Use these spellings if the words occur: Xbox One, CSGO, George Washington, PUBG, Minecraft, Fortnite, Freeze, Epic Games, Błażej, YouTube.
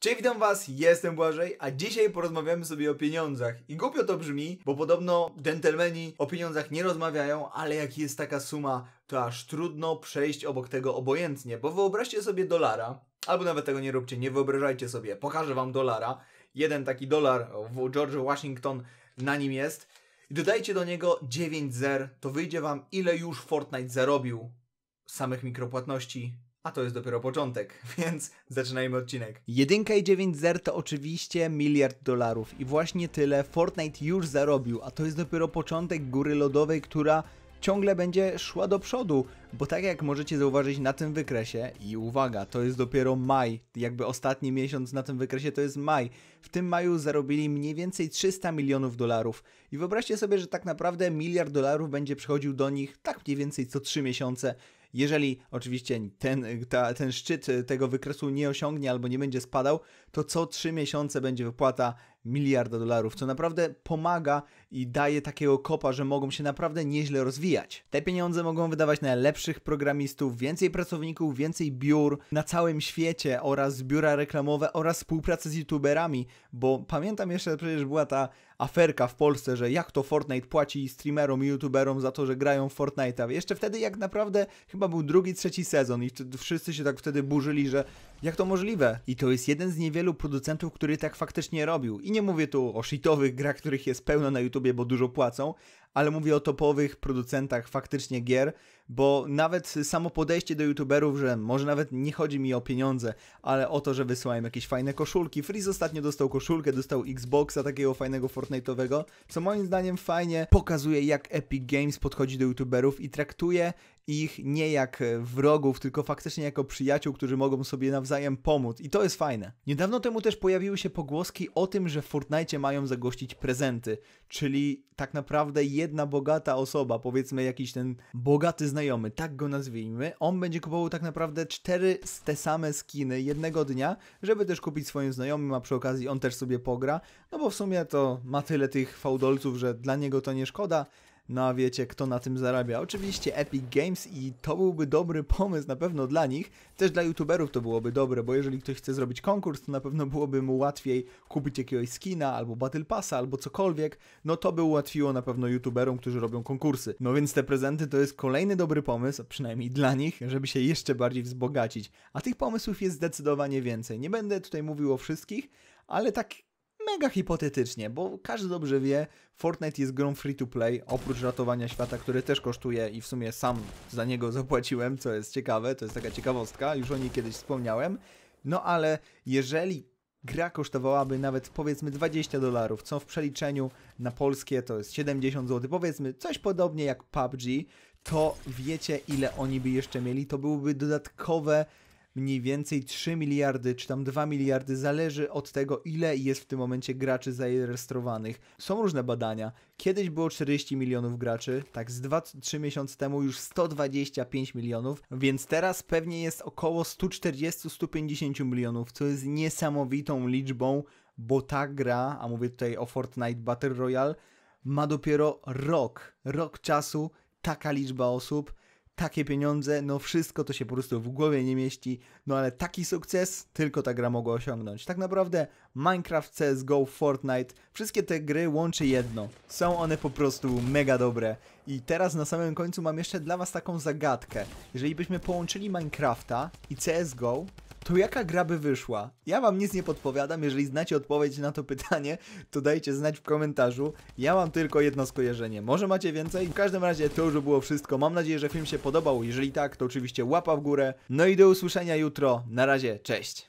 Cześć, witam was, jestem Błażej, a dzisiaj porozmawiamy sobie o pieniądzach. I głupio to brzmi, bo podobno dżentelmeni o pieniądzach nie rozmawiają, ale jak jest taka suma, to aż trudno przejść obok tego obojętnie, bo wyobraźcie sobie dolara, albo nawet tego nie róbcie, nie wyobrażajcie sobie, pokażę wam dolara. Jeden taki dolar w George Washington, na nim jest. I dodajcie do niego 9 zer, to wyjdzie wam ile już Fortnite zarobił z samych mikropłatności. A to jest dopiero początek, więc zaczynajmy odcinek. 1,9 to oczywiście $1 miliard i właśnie tyle Fortnite już zarobił, a to jest dopiero początek góry lodowej, która ciągle będzie szła do przodu, bo tak jak możecie zauważyć na tym wykresie, i uwaga, to jest dopiero maj, jakby ostatni miesiąc na tym wykresie to jest maj. W tym maju zarobili mniej więcej $300 milionów i wyobraźcie sobie, że tak naprawdę $1 miliard będzie przychodził do nich tak mniej więcej co 3 miesiące. Jeżeli oczywiście ten szczyt tego wykresu nie osiągnie albo nie będzie spadał, to co 3 miesiące będzie wypłata $1 miliarda, co naprawdę pomaga i daje takiego kopa, że mogą się naprawdę nieźle rozwijać. Te pieniądze mogą wydawać na lepszych programistów, więcej pracowników, więcej biur na całym świecie oraz biura reklamowe oraz współpracę z youtuberami, bo pamiętam jeszcze, przecież była ta aferka w Polsce, że jak to Fortnite płaci streamerom i youtuberom za to, że grają w Fortnite'a. Jeszcze wtedy jak naprawdę chyba był drugi, trzeci sezon i wszyscy się tak wtedy burzyli, że jak to możliwe? I to jest jeden z niewielu producentów, który tak faktycznie robił. I nie mówię tu o shitowych grach, których jest pełno na YouTubie, bo dużo płacą, ale mówię o topowych producentach faktycznie gier, bo nawet samo podejście do youtuberów, że może nawet nie chodzi mi o pieniądze, ale o to, że wysyłają jakieś fajne koszulki. Freeze ostatnio dostał koszulkę, dostał Xboxa takiego fajnego Fortnite'owego, co moim zdaniem fajnie pokazuje, jak Epic Games podchodzi do youtuberów i traktuje ich nie jak wrogów, tylko faktycznie jako przyjaciół, którzy mogą sobie nawzajem pomóc i to jest fajne. Niedawno temu też pojawiły się pogłoski o tym, że w Fortnite mają zagościć prezenty, czyli tak naprawdę jedna bogata osoba, powiedzmy jakiś ten bogaty znajomy, tak go nazwijmy, on będzie kupował tak naprawdę 4 te same skiny jednego dnia, żeby też kupić swoim znajomym, a przy okazji on też sobie pogra, no bo w sumie to ma tyle tych fałdolców, że dla niego to nie szkoda. No a wiecie, kto na tym zarabia? Oczywiście Epic Games i to byłby dobry pomysł na pewno dla nich. Też dla youtuberów to byłoby dobre, bo jeżeli ktoś chce zrobić konkurs, to na pewno byłoby mu łatwiej kupić jakiegoś skina, albo battle passa, albo cokolwiek. No to by ułatwiło na pewno youtuberom, którzy robią konkursy. No więc te prezenty to jest kolejny dobry pomysł, przynajmniej dla nich, żeby się jeszcze bardziej wzbogacić. A tych pomysłów jest zdecydowanie więcej. Nie będę tutaj mówił o wszystkich, ale tak mega hipotetycznie, bo każdy dobrze wie, Fortnite jest grą free to play, oprócz ratowania świata, który też kosztuje i w sumie sam za niego zapłaciłem, co jest ciekawe, to jest taka ciekawostka, już o niej kiedyś wspomniałem, no ale jeżeli gra kosztowałaby nawet powiedzmy $20, co w przeliczeniu na polskie to jest 70 zł, powiedzmy coś podobnie jak PUBG, to wiecie ile oni by jeszcze mieli, to byłyby dodatkowe mniej więcej 3 miliardy czy tam 2 miliardy, zależy od tego ile jest w tym momencie graczy zarejestrowanych. Są różne badania, kiedyś było 40 milionów graczy, tak z 2-3 miesiące temu już 125 milionów, więc teraz pewnie jest około 140-150 milionów, co jest niesamowitą liczbą, bo ta gra, a mówię tutaj o Fortnite Battle Royale, ma dopiero rok czasu, taka liczba osób, takie pieniądze, no wszystko to się po prostu w głowie nie mieści, no ale taki sukces tylko ta gra mogła osiągnąć. Tak naprawdę Minecraft, CSGO, Fortnite, wszystkie te gry łączy jedno. Są one po prostu mega dobre. I teraz na samym końcu mam jeszcze dla was taką zagadkę. Jeżeli byśmy połączyli Minecrafta i CSGO, to jaka gra by wyszła? Ja wam nic nie podpowiadam, jeżeli znacie odpowiedź na to pytanie, to dajcie znać w komentarzu. Ja mam tylko jedno skojarzenie, może macie więcej? W każdym razie to już było wszystko, mam nadzieję, że film się podobał, jeżeli tak, to oczywiście łapa w górę. No i do usłyszenia jutro, na razie, cześć!